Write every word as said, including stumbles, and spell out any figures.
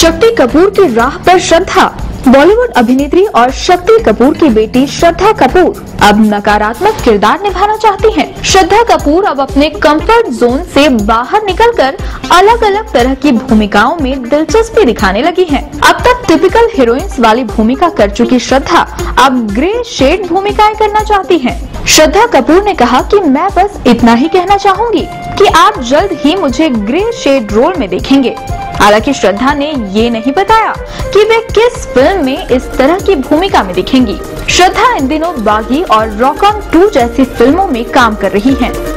शक्ति कपूर की राह पर श्रद्धा। बॉलीवुड अभिनेत्री और शक्ति कपूर की बेटी श्रद्धा कपूर अब नकारात्मक किरदार निभाना चाहती हैं। श्रद्धा कपूर अब अपने कंफर्ट जोन से बाहर निकलकर अलग अलग तरह की भूमिकाओं में दिलचस्पी दिखाने लगी हैं। अब तक टिपिकल हीरोइंस वाली भूमिका कर चुकी श्रद्धा अब ग्रे शेड भूमिकाएं करना चाहती हैं। श्रद्धा कपूर ने कहा कि मैं बस इतना ही कहना चाहूँगी कि आप जल्द ही मुझे ग्रे शेड रोल में देखेंगे। हालांकि श्रद्धा ने ये नहीं बताया कि वे किस फिल्म में इस तरह की भूमिका में दिखेंगी। श्रद्धा इन दिनों बागी और रॉक ऑन टू जैसी फिल्मों में काम कर रही हैं।